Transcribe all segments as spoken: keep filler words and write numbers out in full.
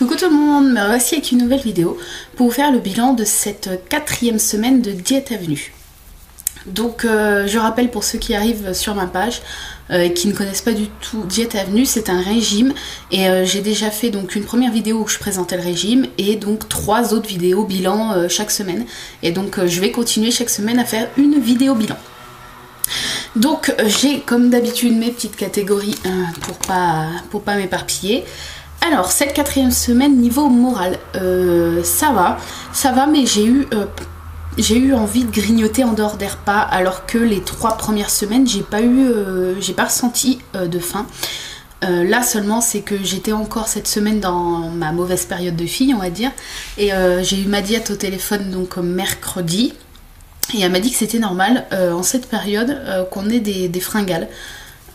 Coucou tout le monde, me voici avec une nouvelle vidéo pour vous faire le bilan de cette quatrième semaine de Diet Avenue. Donc euh, je rappelle pour ceux qui arrivent sur ma page euh, et qui ne connaissent pas du tout Diet Avenue, c'est un régime et euh, j'ai déjà fait donc une première vidéo où je présentais le régime et donc trois autres vidéos bilan euh, chaque semaine. Et donc euh, je vais continuer chaque semaine à faire une vidéo bilan. Donc j'ai comme d'habitude mes petites catégories euh, pour pas, pour pas m'éparpiller. Alors cette quatrième semaine niveau moral, euh, ça va, ça va mais j'ai eu, euh, j'ai eu envie de grignoter en dehors des repas alors que les trois premières semaines j'ai pas eu, euh, j'ai pas ressenti euh, de faim. Euh, là seulement c'est que j'étais encore cette semaine dans ma mauvaise période de fille on va dire et euh, j'ai eu ma diète au téléphone donc mercredi. Et elle m'a dit que c'était normal euh, en cette période euh, qu'on ait des, des fringales.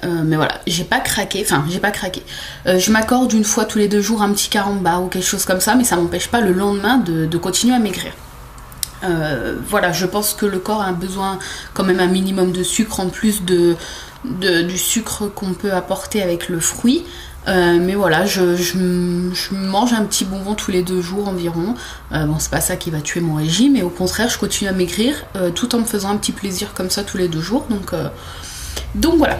Euh, mais voilà, j'ai pas craqué. Enfin, j'ai pas craqué. Euh, je m'accorde une fois tous les deux jours un petit carambar ou quelque chose comme ça. Mais ça m'empêche pas le lendemain de, de continuer à maigrir. Euh, voilà, je pense que le corps a besoin quand même un minimum de sucre en plus de, de, du sucre qu'on peut apporter avec le fruit. Euh, mais voilà, je, je, je mange un petit bonbon tous les deux jours environ. Euh, bon, c'est pas ça qui va tuer mon régime, et au contraire, je continue à maigrir euh, tout en me faisant un petit plaisir comme ça tous les deux jours. Donc, euh, donc voilà.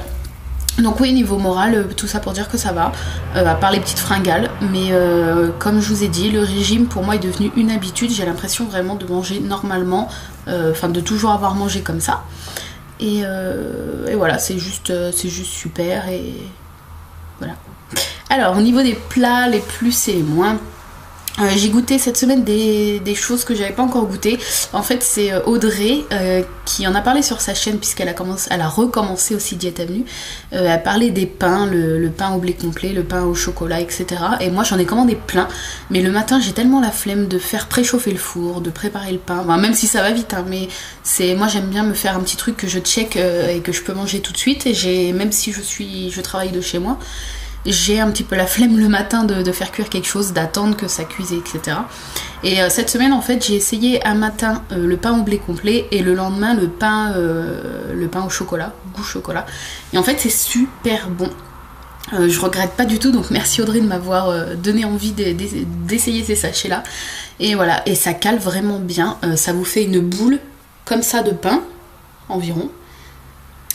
Donc oui, niveau moral, tout ça pour dire que ça va, euh, à part les petites fringales. Mais euh, comme je vous ai dit, le régime pour moi est devenu une habitude. J'ai l'impression vraiment de manger normalement, enfin euh, de toujours avoir mangé comme ça. Et, euh, et voilà, c'est juste, c'est juste super et voilà. Alors au niveau des plats, les plus et les moins, euh, j'ai goûté cette semaine des, des choses que j'avais pas encore goûté. En fait c'est Audrey euh, qui en a parlé sur sa chaîne puisqu'elle a commencé, elle a recommencé aussi Diet Avenue. Euh, elle a parlé des pains, le, le pain au blé complet, le pain au chocolat, et cetera. Et moi j'en ai commandé plein, mais le matin j'ai tellement la flemme de faire préchauffer le four, de préparer le pain, enfin, même si ça va vite, hein, mais c'est moi j'aime bien me faire un petit truc que je check euh, et que je peux manger tout de suite. Et j'ai, même si je suis, je travaille de chez moi, j'ai un petit peu la flemme le matin de, de faire cuire quelque chose, d'attendre que ça cuise, et cetera. Et euh, cette semaine, en fait, j'ai essayé un matin euh, le pain au blé complet et le lendemain le pain, euh, le pain au chocolat, goût chocolat. Et en fait, c'est super bon. Euh, je regrette pas du tout, donc merci Audrey de m'avoir euh, donné envie d'essayer ces sachets-là. Et voilà, et ça cale vraiment bien. Euh, ça vous fait une boule comme ça de pain, environ.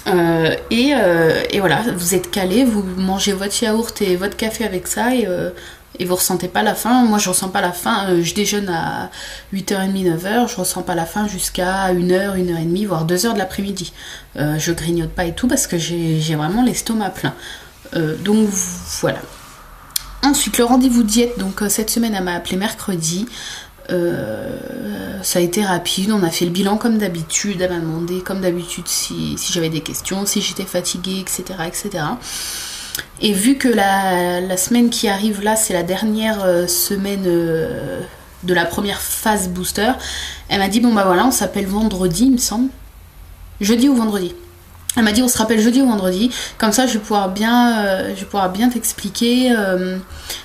Euh, et, euh, et voilà, vous êtes calé, vous mangez votre yaourt et votre café avec ça et, euh, et vous ressentez pas la faim. Moi je ressens pas la faim, euh, je déjeune à huit heures trente, neuf heures, je ressens pas la faim jusqu'à une heure, une heure trente, voire deux heures de l'après-midi. Euh, je grignote pas et tout parce que j'ai vraiment l'estomac plein. Euh, donc voilà. Ensuite le rendez-vous diète, donc cette semaine elle m'a appelé mercredi. Euh, ça a été rapide, on a fait le bilan comme d'habitude, elle m'a demandé comme d'habitude si, si j'avais des questions, si j'étais fatiguée, et cetera, et cetera. Et vu que la, la semaine qui arrive là, c'est la dernière semaine euh, de la première phase booster, elle m'a dit bon bah voilà, on s'appelle vendredi il me semble, jeudi ou vendredi. Elle m'a dit on se rappelle jeudi ou vendredi, comme ça je vais pouvoir bien, euh, je vais pouvoir bien t'expliquer euh,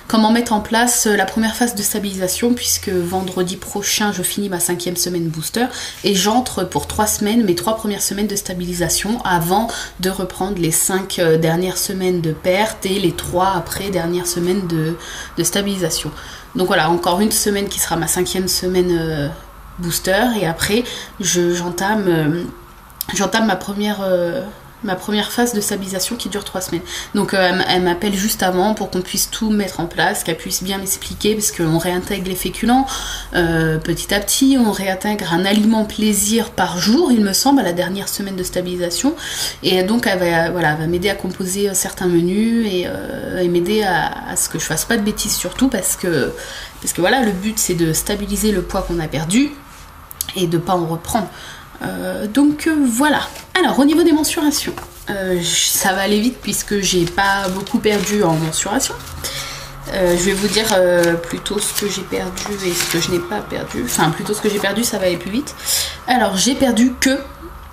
comment mettre en place la première phase de stabilisation puisque vendredi prochain je finis ma cinquième semaine booster et j'entre pour trois semaines, mes trois premières semaines de stabilisation avant de reprendre les cinq dernières semaines de perte et les trois après dernières semaines de, de stabilisation. Donc voilà, encore une semaine qui sera ma cinquième semaine euh, booster et après je, j'entame... Euh, J'entame ma première, euh, ma première phase de stabilisation qui dure trois semaines. Donc euh, elle m'appelle juste avant pour qu'on puisse tout mettre en place, qu'elle puisse bien m'expliquer parce qu'on réintègre les féculents euh, petit à petit, on réintègre un aliment plaisir par jour, il me semble, à la dernière semaine de stabilisation. Et donc elle va, voilà, elle va m'aider à composer certains menus et, euh, et m'aider à, à ce que je fasse pas de bêtises surtout parce que, parce que voilà, le but c'est de stabiliser le poids qu'on a perdu et de pas en reprendre. Euh, donc euh, voilà. Alors au niveau des mensurations, euh, ça va aller vite puisque j'ai pas beaucoup perdu en mensuration. Euh, je vais vous dire euh, plutôt ce que j'ai perdu et ce que je n'ai pas perdu. Enfin plutôt ce que j'ai perdu, ça va aller plus vite. Alors j'ai perdu que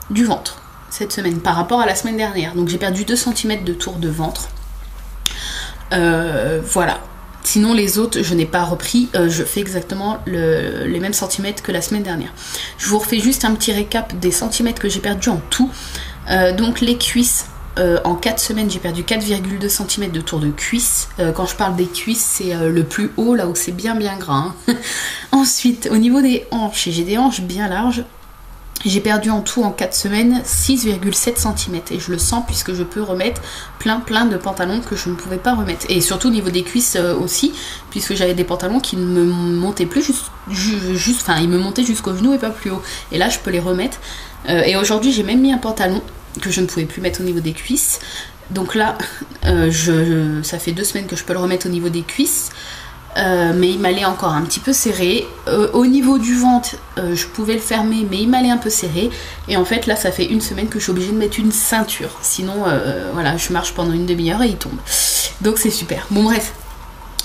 du ventre cette semaine par rapport à la semaine dernière. Donc j'ai perdu deux centimètres de tour de ventre. Euh, voilà. Sinon les autres je n'ai pas repris, euh, je fais exactement le, les mêmes centimètres que la semaine dernière. Je vous refais juste un petit récap des centimètres que j'ai perdu en tout. Euh, donc les cuisses, Euh, en quatre semaines, j'ai perdu quatre virgule deux centimètres de tour de cuisse. Euh, quand je parle des cuisses, c'est euh, le plus haut, là où c'est bien bien gras. Hein. Ensuite, au niveau des hanches, et j'ai des hanches bien larges, j'ai perdu en tout en quatre semaines six virgule sept centimètres. Et je le sens puisque je peux remettre plein plein de pantalons que je ne pouvais pas remettre. Et surtout au niveau des cuisses euh, aussi, puisque j'avais des pantalons qui ne me montaient plus, juste, juste, enfin ils me montaient jusqu'au genou et pas plus haut. Et là, je peux les remettre. Euh, et aujourd'hui, j'ai même mis un pantalon que je ne pouvais plus mettre au niveau des cuisses. Donc là, euh, je, je, ça fait deux semaines que je peux le remettre au niveau des cuisses. Euh, mais il m'allait encore un petit peu serré. Euh, au niveau du ventre, euh, je pouvais le fermer, mais il m'allait un peu serré. Et en fait, là, ça fait une semaine que je suis obligée de mettre une ceinture. Sinon, euh, voilà, je marche pendant une demi-heure et il tombe. Donc c'est super. Bon, bref.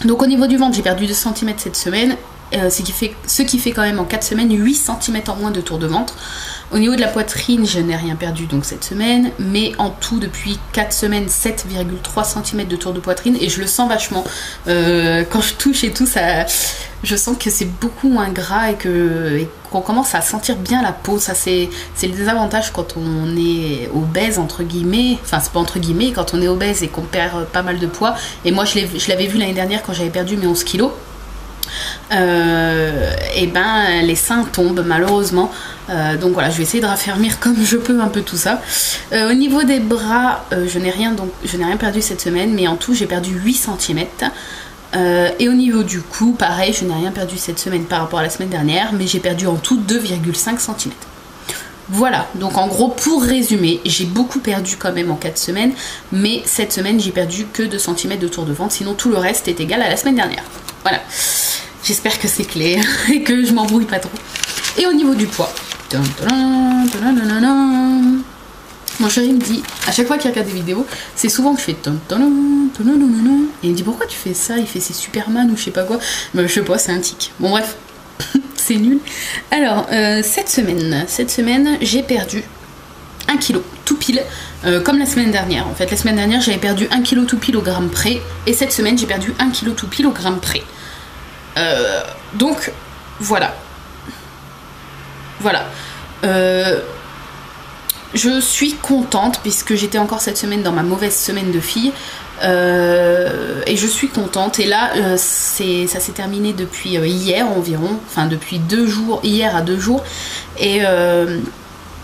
Donc au niveau du ventre, j'ai perdu deux centimètres cette semaine. Euh, ce qui fait, ce qui fait quand même en quatre semaines huit centimètres en moins de tour de ventre. Au niveau de la poitrine, je n'ai rien perdu donc cette semaine, mais en tout depuis quatre semaines sept virgule trois centimètres de tour de poitrine, et je le sens vachement euh, quand je touche et tout ça, je sens que c'est beaucoup moins gras et que et qu'on commence à sentir bien la peau. Ça c'est le désavantage quand on est obèse entre guillemets, enfin c'est pas entre guillemets, quand on est obèse et qu'on perd pas mal de poids. Et moi je l'avais vu l'année dernière quand j'avais perdu mes onze kilos. Euh, et ben les seins tombent malheureusement, euh, donc voilà, je vais essayer de raffermir comme je peux un peu tout ça. Euh, au niveau des bras, euh, je n'ai rien donc je n'ai rien perdu cette semaine, mais en tout j'ai perdu huit centimètres. Euh, et au niveau du cou, pareil, je n'ai rien perdu cette semaine par rapport à la semaine dernière, mais j'ai perdu en tout deux virgule cinq centimètres. Voilà, donc en gros, pour résumer, j'ai beaucoup perdu quand même en quatre semaines, mais cette semaine, j'ai perdu que deux centimètres de tour de ventre, sinon tout le reste est égal à la semaine dernière. Voilà, j'espère que c'est clair et que je m'embrouille pas trop. Et au niveau du poids, mon chéri me dit, à chaque fois qu'il regarde des vidéos, c'est souvent que je fais et il me dit pourquoi tu fais ça, il fait ses Superman ou je sais pas quoi, mais je sais pas, c'est un tic. Bon bref. C'est nul. Alors euh, cette semaine cette semaine j'ai perdu un kilo tout pile, euh, comme la semaine dernière. En fait la semaine dernière j'avais perdu un kilo tout pile au gramme près, et cette semaine j'ai perdu un kilo tout pile au gramme près. Euh, donc voilà voilà euh, je suis contente puisque j'étais encore cette semaine dans ma mauvaise semaine de fille. Euh, et je suis contente. Et là, euh, c'est, ça s'est terminé depuis euh, hier environ, enfin depuis deux jours, hier à deux jours. Et, euh,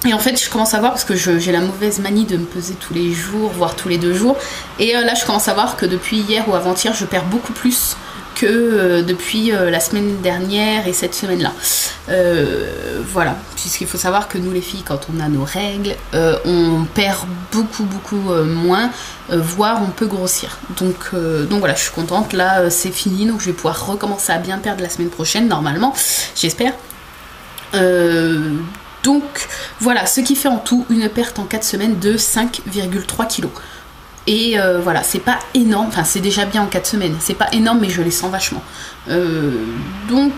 et en fait, je commence à voir, parce que j'ai la mauvaise manie de me peser tous les jours, voire tous les deux jours. Et euh, là, je commence à voir que depuis hier ou avant-hier, je perds beaucoup plus que euh, depuis euh, la semaine dernière et cette semaine-là. Euh, voilà, puisqu'il faut savoir que nous les filles, quand on a nos règles, euh, on perd beaucoup beaucoup euh, moins, euh, voire on peut grossir. Donc, euh, donc voilà, je suis contente, là euh, c'est fini, donc je vais pouvoir recommencer à bien perdre la semaine prochaine, normalement, j'espère. Euh, donc voilà, ce qui fait en tout une perte en quatre semaines de cinq virgule trois kilos. Et euh, voilà, c'est pas énorme, enfin c'est déjà bien en quatre semaines, c'est pas énorme mais je les sens vachement. Euh, donc,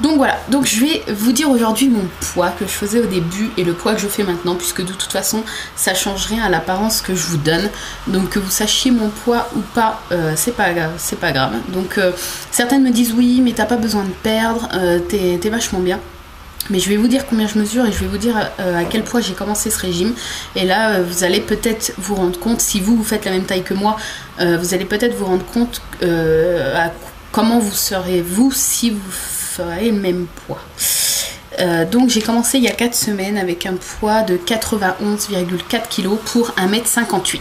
donc voilà, donc je vais vous dire aujourd'hui mon poids que je faisais au début et le poids que je fais maintenant, puisque de toute façon ça change rien à l'apparence que je vous donne. Donc que vous sachiez mon poids ou pas, euh, c'est pas, c'est pas grave. Donc euh, certaines me disent oui mais t'as pas besoin de perdre, euh, t'es t'es vachement bien. Mais je vais vous dire combien je mesure et je vais vous dire à quel poids j'ai commencé ce régime. Et là, vous allez peut-être vous rendre compte, si vous, vous faites la même taille que moi, vous allez peut-être vous rendre compte à comment vous serez vous si vous ferez le même poids. Donc j'ai commencé il y a quatre semaines avec un poids de quatre-vingt-onze virgule quatre kilos pour un mètre cinquante-huit.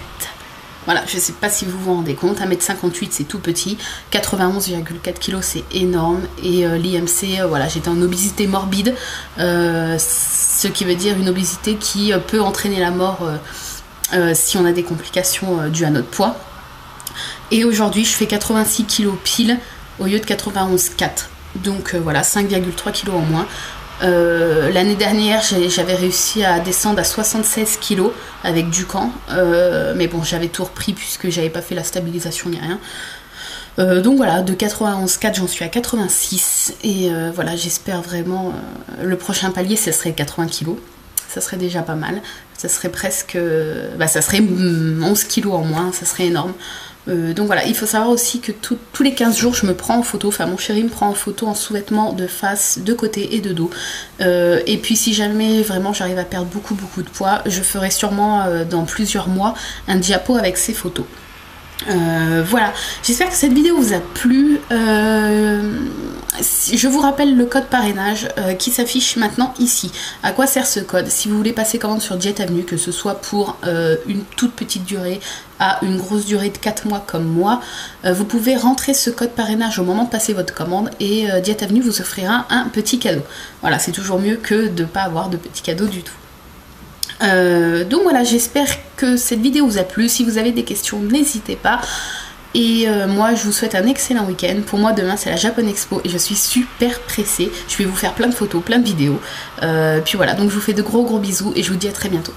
Voilà, je ne sais pas si vous vous rendez compte, un mètre cinquante-huit c'est tout petit, quatre-vingt-onze virgule quatre kilos c'est énorme, et euh, l'I M C, euh, voilà, j'étais en obésité morbide, euh, ce qui veut dire une obésité qui euh, peut entraîner la mort euh, euh, si on a des complications euh, dues à notre poids. Et aujourd'hui je fais quatre-vingt-six kilos pile au lieu de quatre-vingt-onze virgule quatre, donc euh, voilà, cinq virgule trois kilos en moins. Euh, l'année dernière j'avais réussi à descendre à soixante-seize kilos avec Ducan, euh, mais bon j'avais tout repris puisque j'avais pas fait la stabilisation ni rien, euh, donc voilà, de quatre-vingt-onze virgule quatre j'en suis à quatre-vingt-six, et euh, voilà, j'espère vraiment euh, le prochain palier ce serait quatre-vingts kilos, ça serait déjà pas mal, ça serait presque, bah, ça serait onze kilos en moins, ça serait énorme. Euh, donc voilà, il faut savoir aussi que tout, tous les quinze jours je me prends en photo, enfin mon chéri me prend en photo en sous-vêtements de face, de côté et de dos. Euh, et puis si jamais vraiment j'arrive à perdre beaucoup beaucoup de poids, je ferai sûrement euh, dans plusieurs mois un diapo avec ces photos. Euh, voilà, j'espère que cette vidéo vous a plu. Euh, je vous rappelle le code parrainage euh, qui s'affiche maintenant ici. À quoi sert ce code? Si vous voulez passer commande sur Diet Avenue, que ce soit pour euh, une toute petite durée à une grosse durée de quatre mois comme moi, euh, vous pouvez rentrer ce code parrainage au moment de passer votre commande et euh, Diet Avenue vous offrira un petit cadeau. Voilà, c'est toujours mieux que de ne pas avoir de petits cadeaux du tout. Euh, donc voilà, j'espère que cette vidéo vous a plu. Si vous avez des questions, n'hésitez pas. Et euh, moi, je vous souhaite un excellent week-end. Pour moi, demain, c'est la Japan Expo et je suis super pressée. Je vais vous faire plein de photos, plein de vidéos. Euh, puis voilà, donc je vous fais de gros gros bisous et je vous dis à très bientôt.